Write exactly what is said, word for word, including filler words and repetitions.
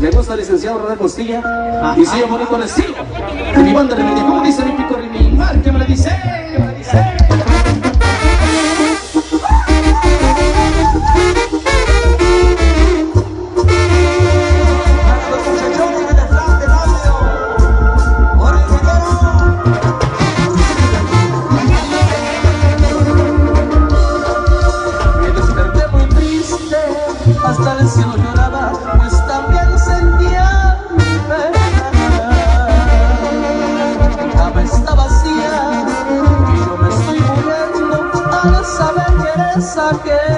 ¿Le gusta el licenciado Rodríguez Costilla? Y sigue bonito el estilo. Y mi banda remite, ¿cómo dice mi pico rimín? ¿Qué me le dice? ¿Qué me le dice? Hasta el cielo lloraba, pues también sentía mi pena. Mi cama está vacía y yo me estoy muriendo al saber que eres aquel.